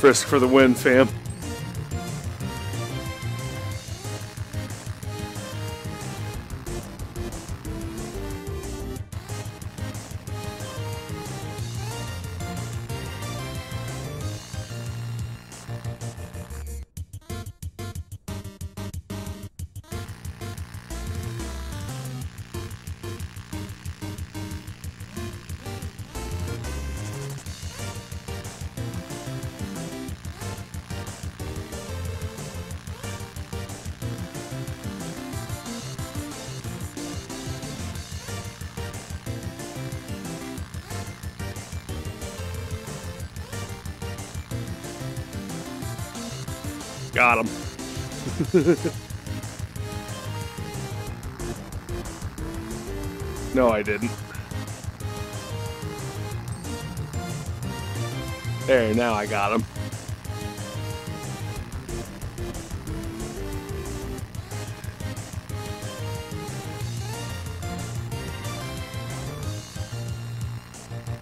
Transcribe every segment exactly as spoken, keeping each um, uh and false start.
Frisk for the win, fam. Got him. No, I didn't. There, now I got him.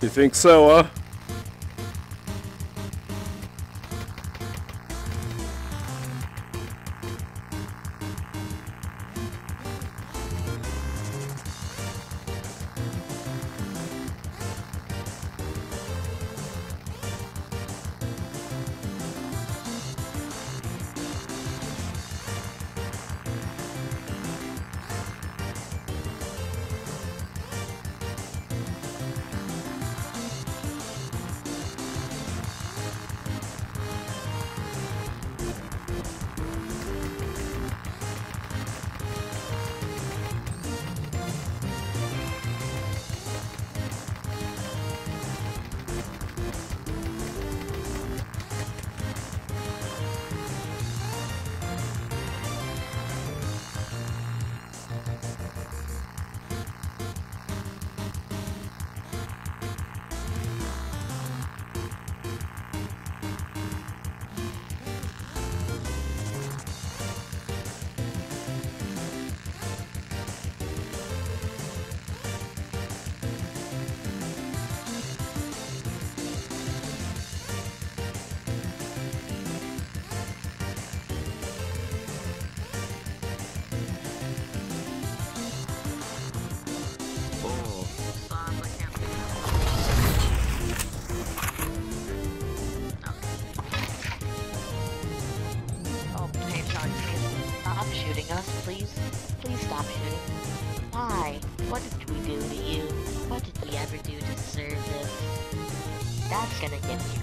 You think so, huh? Shooting us, please. Please stop shooting. Why? What did we do to you? What did we ever do to deserve this? That's gonna get you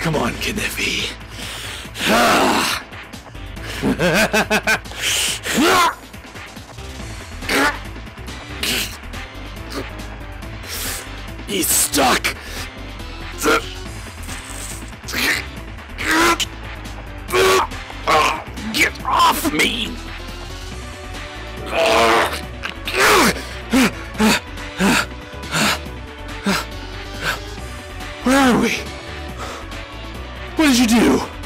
Come on, Kenneffy. He's stuck. Get off me. Where are we? What did you do?